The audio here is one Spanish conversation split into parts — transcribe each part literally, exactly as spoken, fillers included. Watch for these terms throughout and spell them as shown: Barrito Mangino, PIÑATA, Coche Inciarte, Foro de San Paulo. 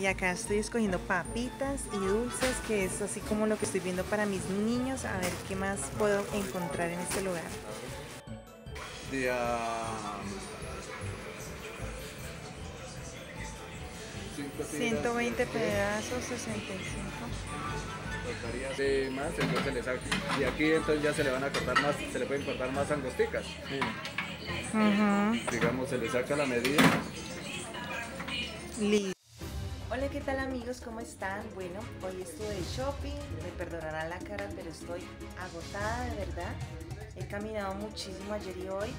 Y acá estoy escogiendo papitas y dulces, que es así como lo que estoy viendo para mis niños, a ver qué más puedo encontrar en este lugar. The, uh... ciento veinte pedazos, sesenta y cinco. De más, entonces les hago. Y aquí entonces ya se le van a cortar más, se le pueden cortar más angosticas. Sí. Uh-huh. Digamos, se le saca la medida. Listo. Hola, ¿qué tal amigos? ¿Cómo están? Bueno, hoy estuve de shopping, me perdonarán la cara, pero estoy agotada de verdad. He caminado muchísimo ayer y hoy,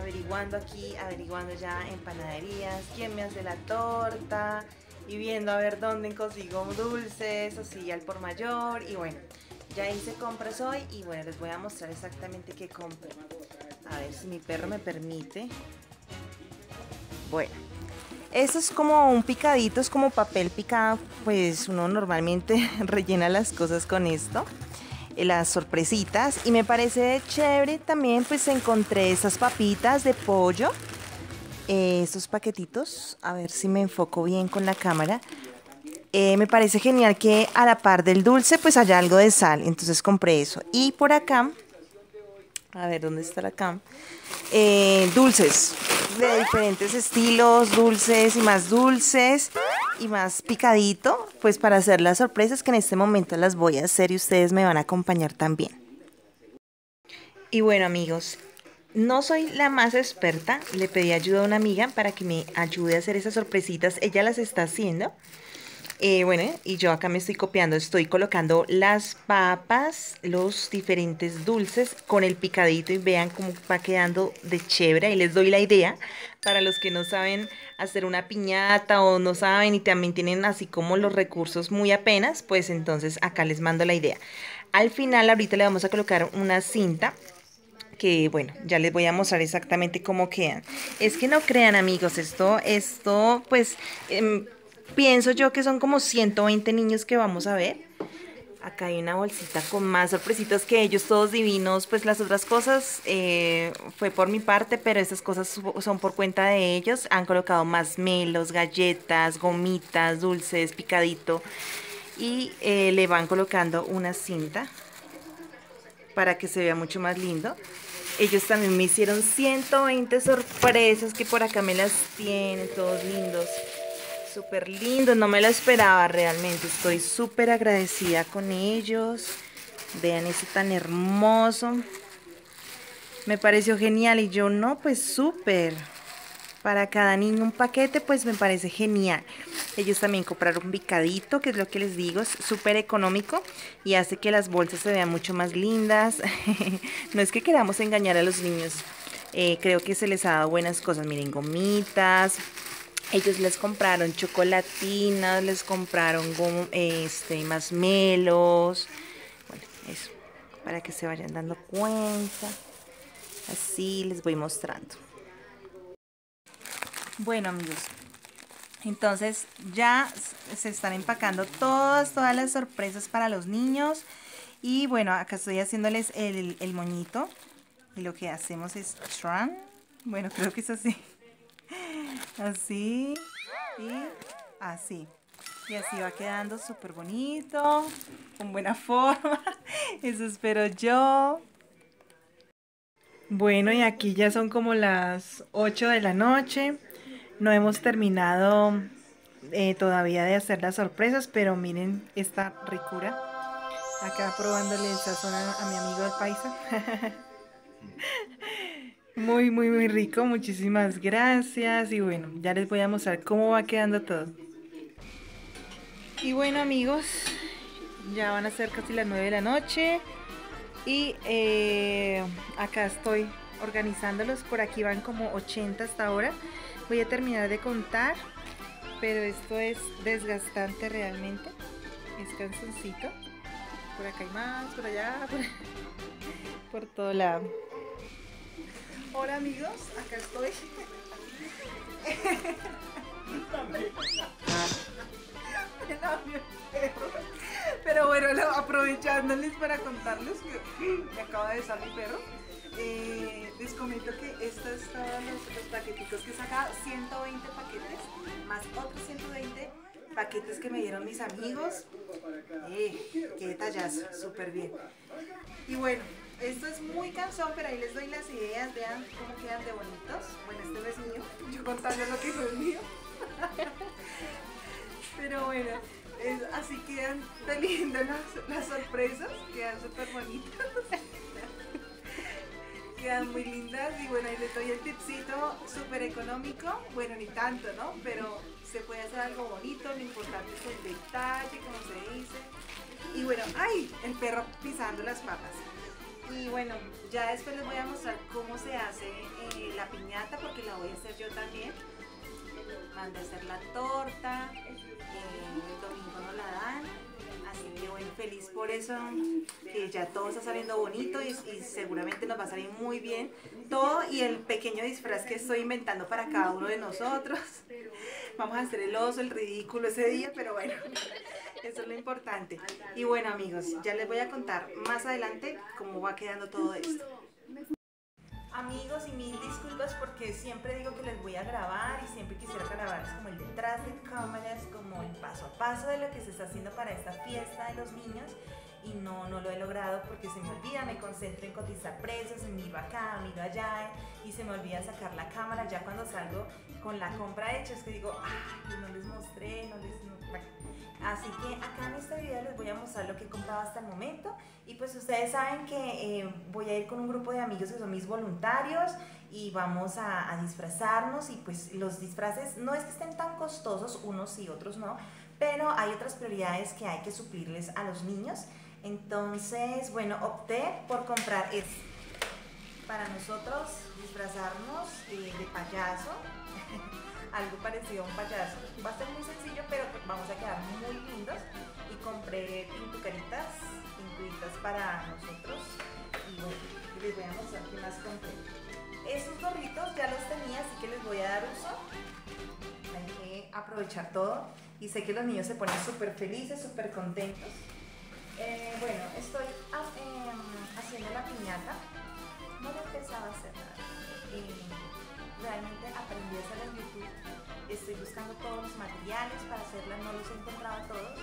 averiguando aquí, averiguando ya en panaderías, quién me hace la torta y viendo a ver dónde consigo dulces, así al por mayor. Y bueno, ya hice compras hoy y bueno, les voy a mostrar exactamente qué compré. A ver si mi perro me permite. Bueno, esto es como un picadito, es como papel picado, pues uno normalmente rellena las cosas con esto, las sorpresitas, y me parece chévere. También pues encontré esas papitas de pollo, eh, estos paquetitos, a ver si me enfoco bien con la cámara. Eh, me parece genial que a la par del dulce pues haya algo de sal, entonces compré eso. Y por acá, a ver dónde está la cam, eh, dulces de diferentes estilos, dulces y más dulces y más picadito, pues para hacer las sorpresas que en este momento las voy a hacer y ustedes me van a acompañar también. Y bueno amigos, no soy la más experta, le pedí ayuda a una amiga para que me ayude a hacer esas sorpresitas, ella las está haciendo. Eh, bueno, y yo acá me estoy copiando, estoy colocando las papas, los diferentes dulces con el picadito y vean cómo va quedando de chévere. Y les doy la idea para los que no saben hacer una piñata o no saben y también tienen así como los recursos muy apenas, pues entonces acá les mando la idea. Al final ahorita le vamos a colocar una cinta que bueno, ya les voy a mostrar exactamente cómo quedan. Es que no crean amigos, esto, esto pues... Eh, pienso yo que son como ciento veinte niños que vamos a ver. Acá hay una bolsita con más sorpresitas que ellos, todos divinos. Pues las otras cosas eh, fue por mi parte, pero estas cosas son por cuenta de ellos. Han colocado más melos, galletas, gomitas, dulces, picadito. Y eh, le van colocando una cinta para que se vea mucho más lindo. Ellos también me hicieron ciento veinte sorpresas que por acá me las tienen, todos lindos. Súper lindo, no me lo esperaba realmente, estoy súper agradecida con ellos. Vean esto tan hermoso, me pareció genial y yo no, pues súper. Para cada niño un paquete, pues me parece genial. Ellos también compraron un picadito, que es lo que les digo, es súper económico y hace que las bolsas se vean mucho más lindas. No es que queramos engañar a los niños, eh, creo que se les ha dado buenas cosas, miren, gomitas. Ellos les compraron chocolatinas, les compraron este, más melos. Bueno, eso, para que se vayan dando cuenta. Así les voy mostrando. Bueno, amigos, entonces ya se están empacando todas, todas las sorpresas para los niños. Y bueno, acá estoy haciéndoles el, el moñito. Y lo que hacemos es tran. Bueno, creo que es así. Así y así. Y así va quedando súper bonito, con buena forma. Eso espero yo. Bueno, y aquí ya son como las ocho de la noche. No hemos terminado eh, todavía de hacer las sorpresas, pero miren esta ricura. Acá probándole el sazón a, a mi amigo el paisa. Muy, muy, muy rico, muchísimas gracias. Y bueno, ya les voy a mostrar cómo va quedando todo. Y bueno amigos, ya van a ser casi las nueve de la noche. Y eh, acá estoy organizándolos, por aquí van como ochenta hasta ahora. Voy a terminar de contar, pero esto es desgastante realmente. Es cansoncito. Por acá hay más, por allá, por, por todo lado. Hola amigos, acá estoy. Pero bueno, aprovechándoles para contarles que me acaba de besar mi perro. Eh, les comento que estos es son los, los paquetitos que saca, ciento veinte paquetes, más otros ciento veinte paquetes que me dieron mis amigos. Eh, qué detallazo, súper bien. Y bueno, esto es muy cansón, pero ahí les doy las ideas, vean cómo quedan de bonitos. Bueno, este no es mío, yo contando lo que fue mío. Pero bueno, es, así quedan tan lindas las, las sorpresas, quedan súper bonitas. Quedan muy lindas y bueno, ahí les doy el tipcito súper económico, bueno, ni tanto, ¿no? Pero se puede hacer algo bonito, lo importante es el detalle, como se dice. Y bueno, ¡ay! El perro pisando las patas. Y bueno, ya después les voy a mostrar cómo se hace eh, la piñata, porque la voy a hacer yo también. Mandé a hacer la torta, eh, el domingo no la dan. Así que bueno, feliz por eso, que ya todo está saliendo bonito y, y seguramente nos va a salir muy bien todo, y el pequeño disfraz que estoy inventando para cada uno de nosotros. Vamos a hacer el oso, el ridículo ese día, pero bueno, eso es lo importante. Y bueno amigos, ya les voy a contar más adelante cómo va quedando todo esto. Amigos, y mil disculpas porque siempre digo que les voy a grabar y siempre quisiera grabarles como el detrás de cámaras, como el paso a paso de lo que se está haciendo para esta fiesta de los niños, y no, no lo he logrado porque se me olvida, me concentro en cotizar precios, miro acá, miro allá y se me olvida sacar la cámara ya cuando salgo con la compra hecha, es que digo, ay, no les mostré, no les... No, así que acá en este video les voy a mostrar lo que he comprado hasta el momento, y pues ustedes saben que eh, voy a ir con un grupo de amigos que son mis voluntarios y vamos a, a disfrazarnos, y pues los disfraces no es que estén tan costosos, unos y otros no, pero hay otras prioridades que hay que suplirles a los niños. Entonces, bueno, opté por comprar esto para nosotros disfrazarnos eh, de payaso. Algo parecido a un payaso, va a ser muy sencillo pero vamos a quedar muy lindos, y compré pintucaritas, pinturitas para nosotros, y bueno, les voy a mostrar qué más compré. Estos gorritos ya los tenía, así que les voy a dar uso, hay que aprovechar todo, y sé que los niños se ponen súper felices, súper contentos. Eh, bueno, estoy ha eh, haciendo la piñata, no lo empezaba a hacer nada. Eh, Realmente aprendí a hacer en YouTube, estoy buscando todos los materiales para hacerla, no los he encontrado todos.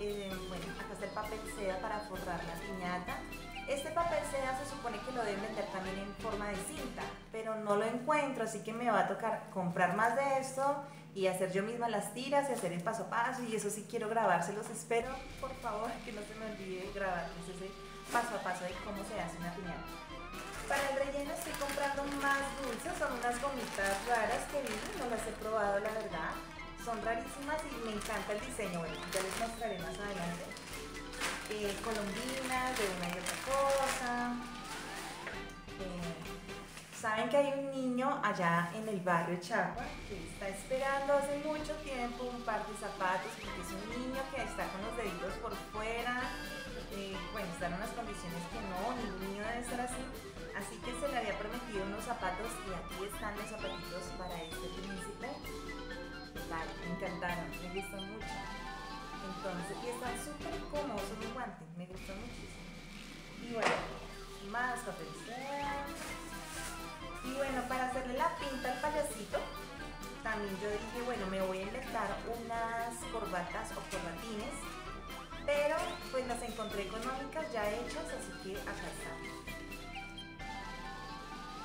Eh, bueno, acá está el papel seda para forrar la piñata. Este papel seda se supone que lo deben vender también en forma de cinta, pero no lo encuentro, así que me va a tocar comprar más de esto y hacer yo misma las tiras y hacer el paso a paso, y eso sí quiero grabárselos, espero por favor que no se me olvide grabarles ese paso a paso de cómo se hace una piñata. Para el relleno estoy comprando más dulces, son unas gomitas raras que vi, no las he probado la verdad, son rarísimas y me encanta el diseño, bueno, ya les mostraré más adelante. Eh, colombinas, de una y otra cosa. Eh, Saben que hay un niño allá en el barrio Chagua que está esperando hace mucho tiempo un par de zapatos, porque es un niño que está con los deditos por fuera. Eh, bueno, están en unas condiciones que no, ningún niño debe estar así, así que se le había prometido unos zapatos y aquí están los zapatitos para este príncipe. Vale, me encantaron, me gustan mucho, entonces, y están súper cómodos, son muy guantes, me gustan muchísimo. Y bueno, más papel seda, y bueno, para hacerle la pinta al payasito, también yo dije, bueno, me voy a inventar unas corbatas o corbatines, pero pues las encontré económicas ya hechas, así que acá están.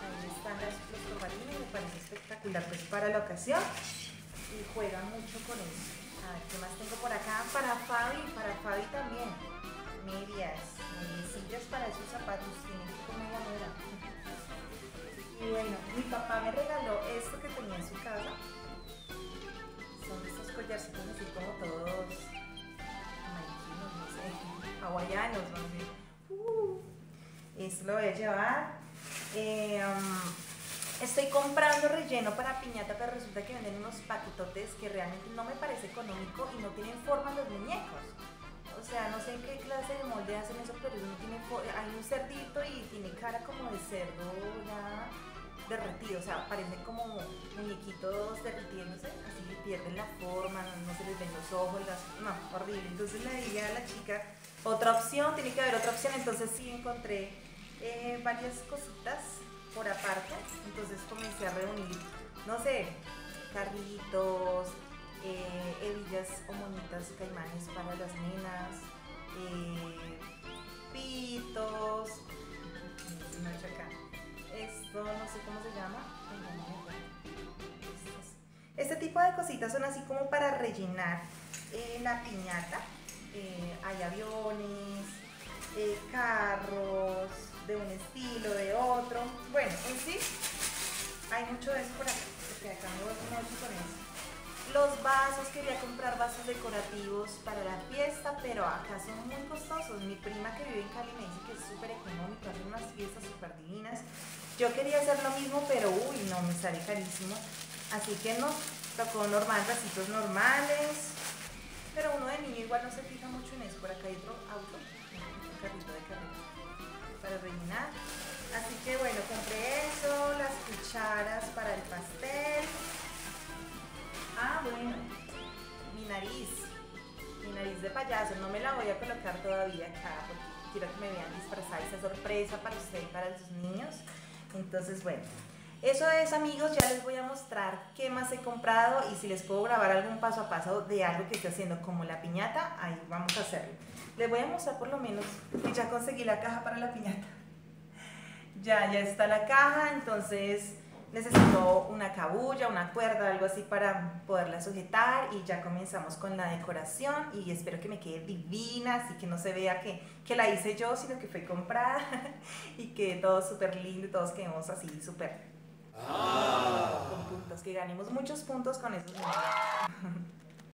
Ahí están las, los corbatines, me parece espectacular pues para la ocasión y juega mucho con eso. A ver, ¿qué más tengo por acá? Para Fabi, para Fabi también. Medias, medias para esos zapatos, tienen que comer la hora. Y bueno, mi papá me regaló esto que tenía en su casa. Son estos collarcitos así como todos hawaianos, ¿no? uh, esto lo voy a llevar. Eh, um, estoy comprando relleno para piñata, pero resulta que venden unos paquetotes que realmente no me parece económico y no tienen forma los muñecos, o sea, no sé en qué clase de molde hacen eso, pero no tiene, hay un cerdito y tiene cara como de cerdo ya derretido, o sea, parecen como muñequitos derritiéndose, así pierden la forma, no, no se les ven los ojos, las, no, horrible. Entonces le dije a la chica, otra opción, tiene que haber otra opción, entonces sí encontré eh, varias cositas por aparte, entonces comencé a reunir, no sé, carritos, eh, hebillas o platos y caimanes para las nenas, eh, pitos, esto no sé cómo se llama, este tipo de cositas son así como para rellenar eh, la piñata. Eh, hay aviones, eh, carros de un estilo, de otro. Bueno, en sí hay mucho de eso por acá, porque acá me voy a mucho con eso. Los vasos, quería comprar vasos decorativos para la fiesta, pero acá son muy costosos. Mi prima que vive en Cali me dice que es súper económico, hace unas fiestas súper divinas. Yo quería hacer lo mismo, pero uy, no, me sale carísimo. Así que nos tocó normal, vasitos normales. Pero uno de niño igual no se fija mucho en eso. Por acá hay otro auto, un carrito de carrera para rellenar. Así que bueno, compré eso, las cucharas para el pastel. Ah, bueno, mi nariz, mi nariz de payaso, no me la voy a colocar todavía acá porque quiero que me vean disfrazada, esa sorpresa para usted y para sus niños. Entonces, bueno, eso es, amigos, ya les voy a mostrar qué más he comprado y si les puedo grabar algún paso a paso de algo que estoy haciendo, como la piñata, ahí vamos a hacerlo. Les voy a mostrar por lo menos que ya conseguí la caja para la piñata. Ya, ya está la caja, entonces... necesito una cabulla, una cuerda, algo así para poderla sujetar y ya comenzamos con la decoración y espero que me quede divina, así que no se vea que, que la hice yo, sino que fue comprada y que todo súper lindo y todos quedemos así súper ah. con puntos, que ganemos muchos puntos con esos momentos.